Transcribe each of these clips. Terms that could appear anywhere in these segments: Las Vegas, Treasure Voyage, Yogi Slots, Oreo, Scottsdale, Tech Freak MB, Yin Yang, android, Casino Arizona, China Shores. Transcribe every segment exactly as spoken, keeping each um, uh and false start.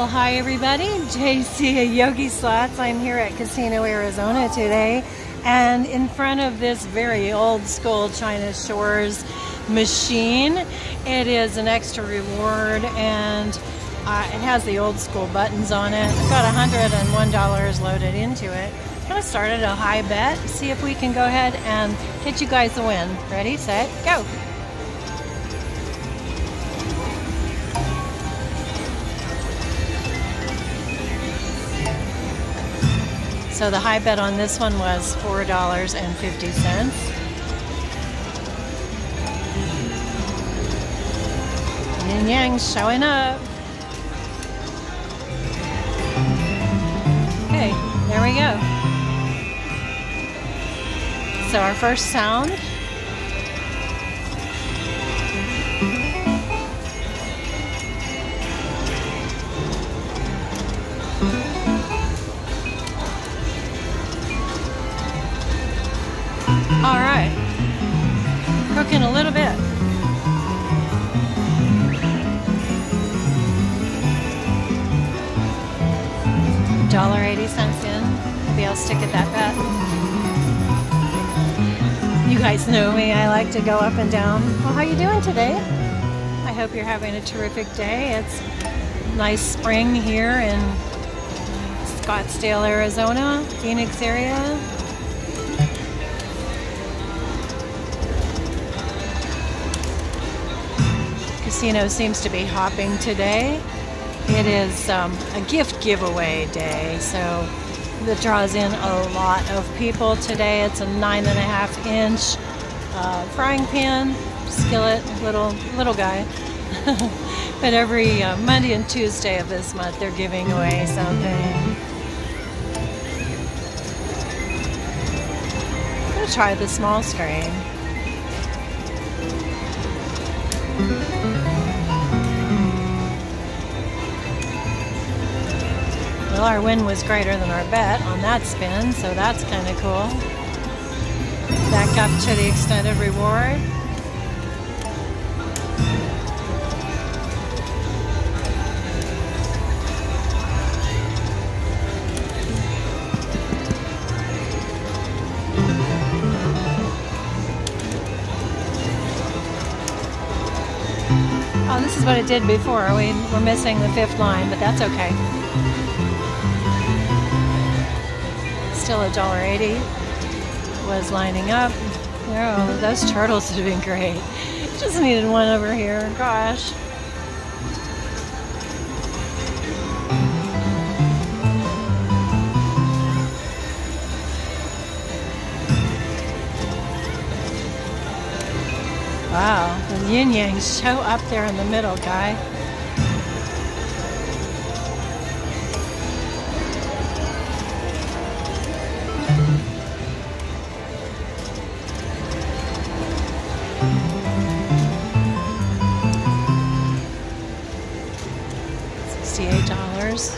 Well, hi everybody, J C of Yogi Slots. I'm here at Casino Arizona today, and in front of this very old school China Shores machine. It is an extra reward, and uh, it has the old school buttons on it. I've got one hundred and one dollars loaded into it. I'm gonna start at a high bet, see if we can go ahead and get you guys the win. Ready, set, go. So the high bet on this one was four dollars and fifty cents. Yin Yang showing up. Okay, there we go. So our first sound. All right, cooking a little bit. one dollar and eighty cents in, maybe I'll stick at that bet. You guys know me, I like to go up and down. Well, how you doing today? I hope you're having a terrific day. It's nice spring here in Scottsdale, Arizona, Phoenix area. Casino seems to be hopping today. It is um, a gift giveaway day, so that draws in a lot of people today. It's a nine and a half inch uh, frying pan, skillet, little little guy. But every uh, Monday and Tuesday of this month, they're giving away something. I'm gonna try the small screen. Well, our win was greater than our bet on that spin, so that's kind of cool. Back up to the extended reward. Oh, this is what it did before. We were missing the fifth line, but that's okay. Still one dollar and eighty cents was lining up. Oh, those turtles have been great. Just needed one over here. Gosh. Wow, the Yin Yang show up there in the middle, guy. sixty-eight dollars.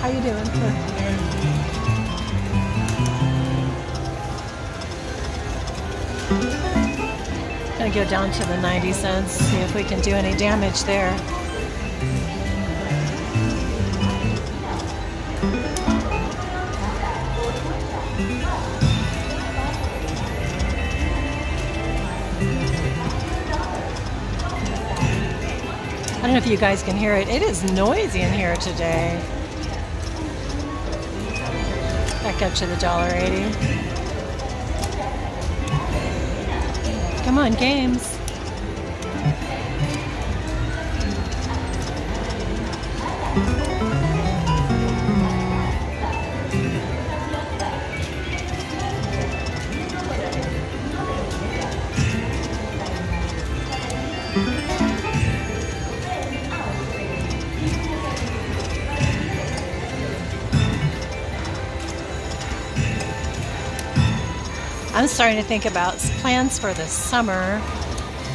How you doing? Good. I'm gonna go down to the ninety cents, see if we can do any damage there. I don't know if you guys can hear it. It is noisy in here today. Back up to the one dollar and eighty cents. Come on, games. I'm starting to think about plans for the summer.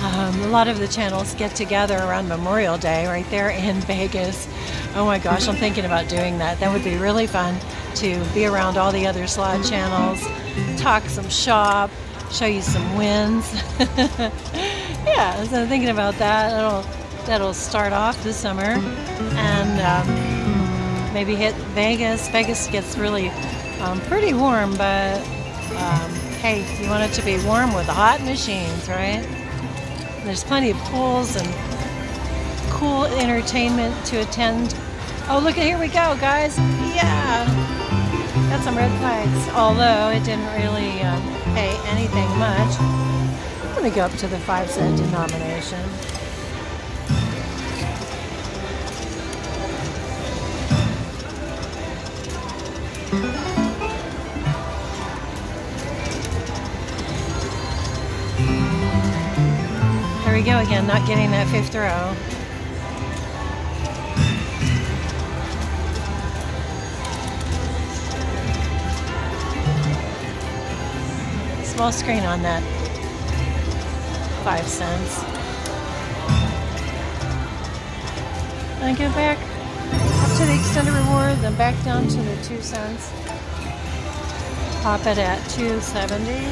Um, a lot of the channels get together around Memorial Day right there in Vegas. Oh my gosh, I'm thinking about doing that. That would be really fun to be around all the other slot channels, talk some shop, show you some wins. Yeah, so thinking about that, that'll, that'll start off this summer, and um, maybe hit Vegas. Vegas gets really um, pretty warm, but um, hey, you want it to be warm with hot machines, right? There's plenty of pools and cool entertainment to attend. Oh, look, here we go, guys. Yeah. Got some red flags, although it didn't really um, pay anything much. I'm going to go up to the five cent denomination. Here we go again, not getting that fifth row. Small screen on that five cents. And I go back up to the extended reward, then back down to the two cents. Pop it at two seventy.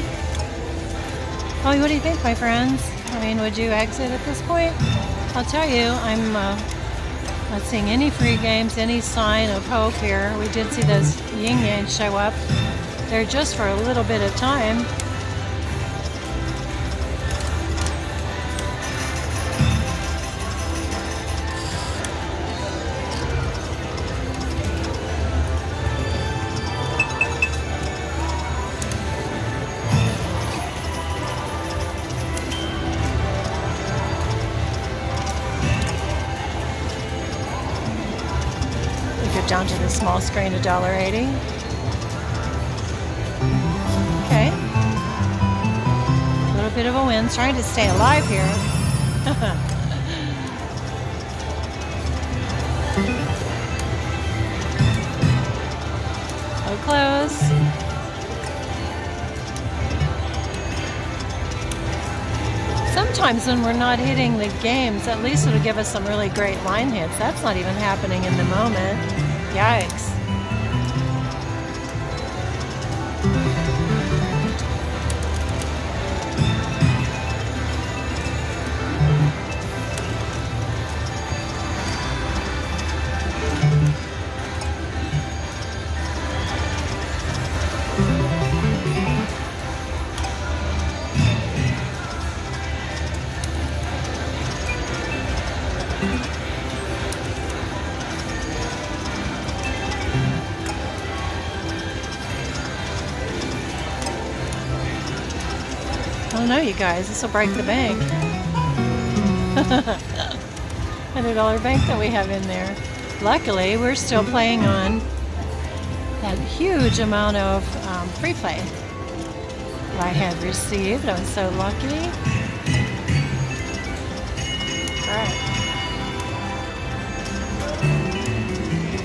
Oh, what do you think, my friends? I mean, would you exit at this point? I'll tell you, I'm uh, not seeing any free games, any sign of hope here. We did see those Yin Yang show up. They're just for a little bit of time. Down to the small screen, a dollar eighty. Okay, a little bit of a win. Trying to stay alive here. So close. Sometimes when we're not hitting the games, at least it'll give us some really great line hits. That's not even happening in the moment. Yikes. I don't know, you guys, this will break the bank. one hundred dollar bank that we have in there. Luckily, we're still playing on that huge amount of um, free play that I had received. I was so lucky.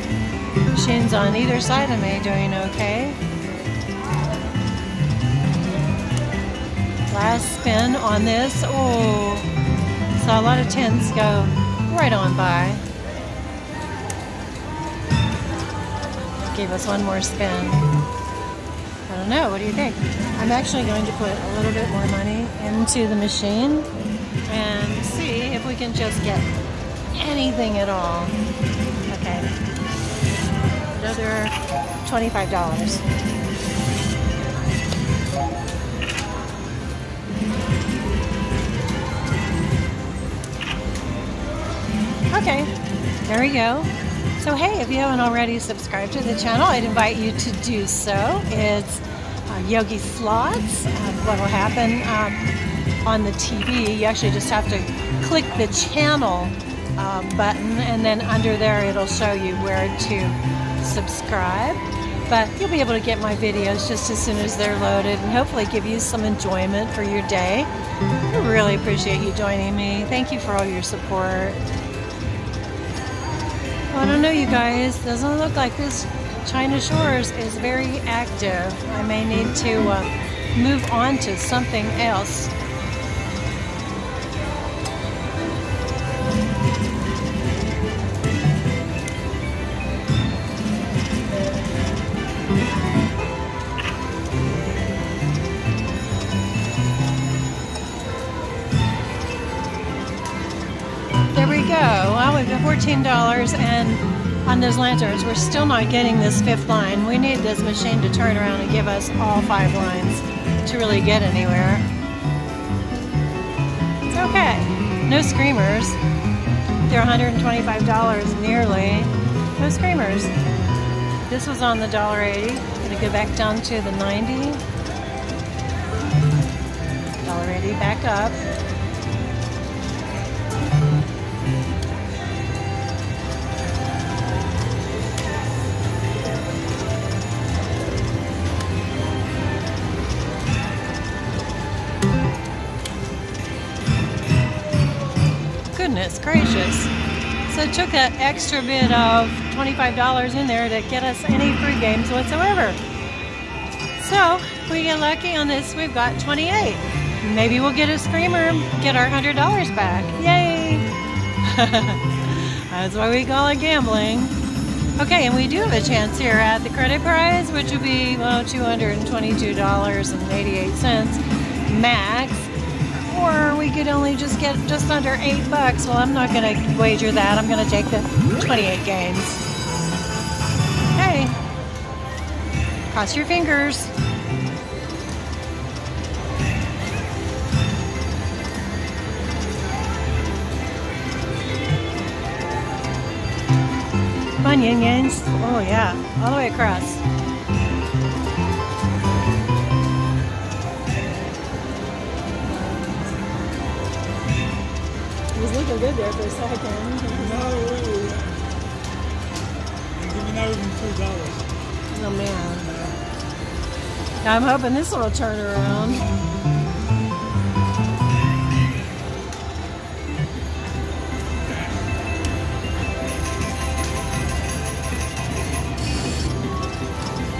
All right. Machines on either side of me doing okay. Last spin on this. Oh, saw a lot of tens go right on by. Gave us one more spin. I don't know, what do you think? I'm actually going to put a little bit more money into the machine and see if we can just get anything at all. Okay, another twenty-five dollars. Okay, there we go. So hey, if you haven't already subscribed to the channel, I'd invite you to do so. It's uh, Yogi Slots. Uh, what will happen um, on the T V, you actually just have to click the channel uh, button, and then under there it'll show you where to subscribe. But you'll be able to get my videos just as soon as they're loaded, and hopefully give you some enjoyment for your day. I really appreciate you joining me. Thank you for all your support. I don't know, you guys, doesn't look like this China Shores is very active. I may need to uh, move on to something else. fourteen dollars and on those lanterns, we're still not getting this fifth line. We need this machine to turn around and give us all five lines to really get anywhere. It's okay. No screamers. They're one hundred twenty-five dollars nearly. No screamers. This was on the one dollar eighty. I'm gonna go back down to the ninety. one dollar eighty back up. Goodness gracious. So it took that extra bit of twenty-five dollars in there to get us any free games whatsoever. So we get lucky on this, we've got twenty-eight. Maybe we'll get a screamer, get our one hundred dollars back. Yay! That's what we call it gambling. Okay, and we do have a chance here at the credit prize, which would be, well, two hundred twenty-two dollars and eighty-eight cents max. Or we could only just get just under eight bucks. Well, I'm not gonna wager that. I'm gonna take the twenty-eight games. Hey, cross your fingers. Fun yin yangs. Oh yeah, all the way across. Looking good there for a second. No way. Give me not even two dollars. Oh man. I'm hoping this will turn around.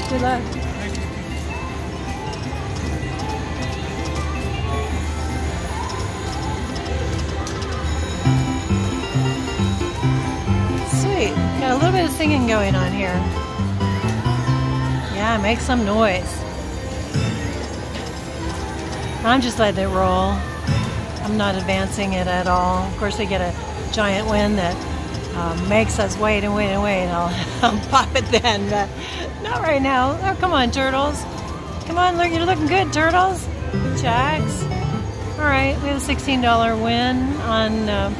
Good luck. Thank you. Got a little bit of singing going on here. Yeah, make some noise. I'm just letting it roll. I'm not advancing it at all. Of course, we get a giant win that um, makes us wait and wait and wait, and I'll, I'll pop it then, but not right now. Oh, come on, turtles. Come on, look, you're looking good, turtles. Jacks. All right, we have a sixteen dollar win on, uh,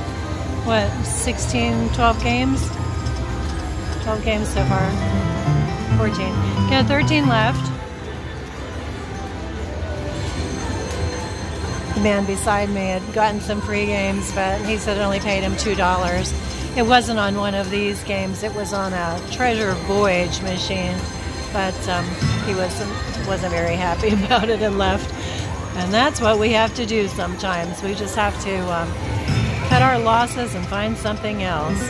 what, sixteen, twelve games? twelve games so far. fourteen. Got thirteen left. The man beside me had gotten some free games, but he said it only paid him two dollars. It wasn't on one of these games. It was on a Treasure Voyage machine, but um, he wasn't, wasn't very happy about it and left. And that's what we have to do sometimes. We just have to um, cut our losses and find something else.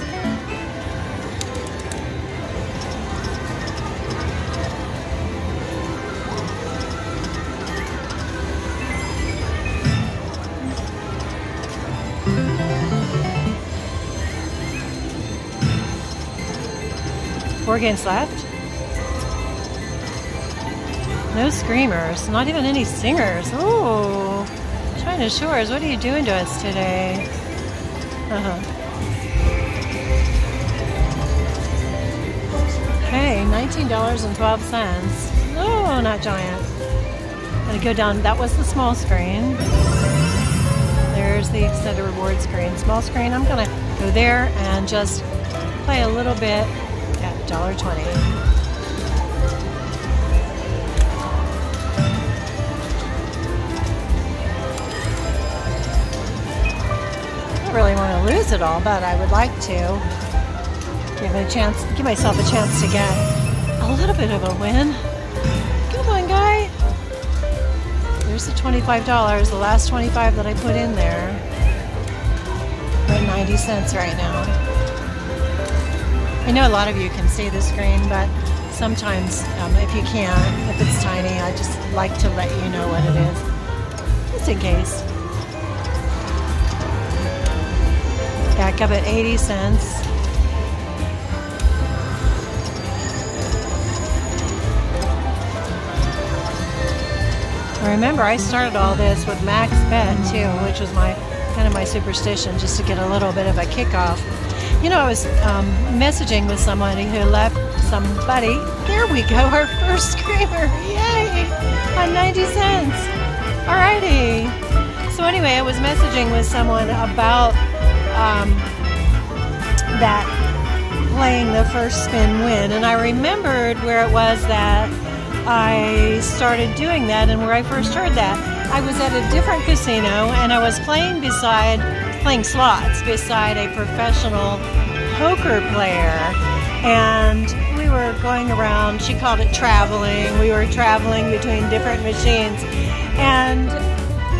Four games left. No screamers, not even any singers. Ooh, China Shores, what are you doing to us today? Uh-huh. Hey, nineteen dollars and twelve cents. Oh, not giant. I'm gonna go down, that was the small screen. There's the extended reward screen. Small screen, I'm gonna go there and just play a little bit. one dollar twenty. I don't really want to lose it all, but I would like to give it a chance, give myself a chance to get a little bit of a win. Come on, guy. There's the twenty-five dollars, the last twenty-five that I put in there. We're at ninety cents right now. I know a lot of you can see the screen, but sometimes um, if you can't, if it's tiny, I just like to let you know what it is, just in case. Back up at eighty cents. Remember, I started all this with max bet too, which was my kind of my superstition, just to get a little bit of a kickoff. You know, I was um, messaging with somebody who left somebody. There we go, our first screamer. Yay! On ninety cents. Alrighty. So anyway, I was messaging with someone about um, that playing the first spin win. And I remembered where it was that I started doing that and where I first heard that. I was at a different casino and I was playing beside... playing slots beside a professional poker player, and we were going around, she called it traveling, we were traveling between different machines, and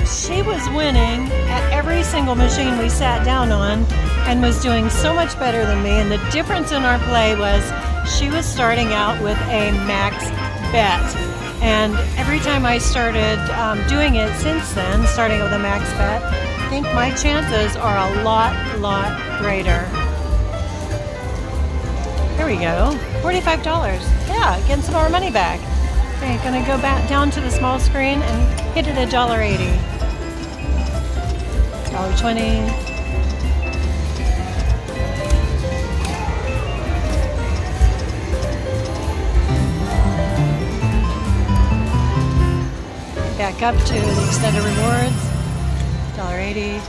she was winning at every single machine we sat down on and was doing so much better than me, and the difference in our play was she was starting out with a max bet, and every time I started um, doing it since then, starting with a max bet, I think my chances are a lot, lot greater. Here we go. forty-five dollars. Yeah, getting some more money back. Okay, gonna go back down to the small screen and hit it at one dollar eighty. one dollar twenty. Back up to the extended rewards. one dollar eighty. Okay.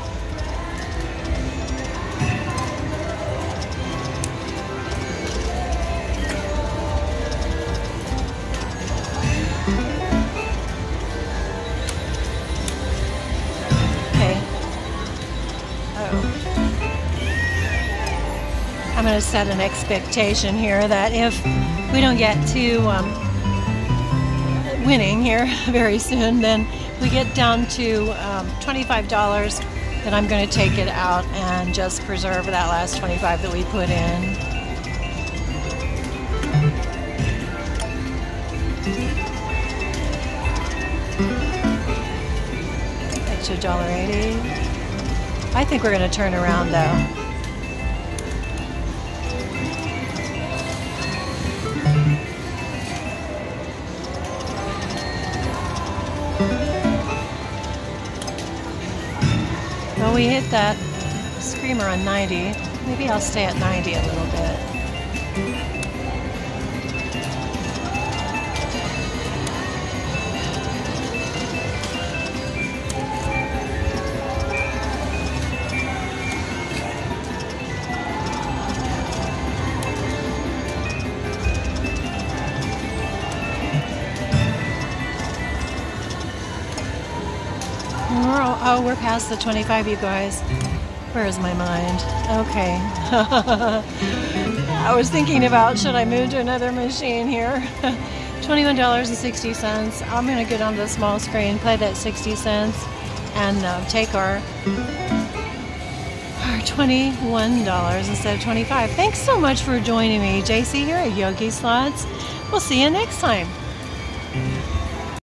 Uh-oh. I'm going to set an expectation here that if we don't get to um, winning here very soon, then we get down to um, twenty-five dollars, then I'm going to take it out and just preserve that last twenty-five dollars that we put in. That's one dollar eighty. I think we're going to turn around though. We hit that screamer on ninety. Maybe I'll stay at ninety a little bit. We're all, oh, we're past the twenty-five, you guys. Where is my mind? Okay. I was thinking about, should I move to another machine here? twenty-one dollars and sixty cents. I'm going to get on the small screen, play that sixty cents, and uh, take our, our twenty-one dollars instead of twenty-five. Thanks so much for joining me. J C here at Yogi Slots. We'll see you next time.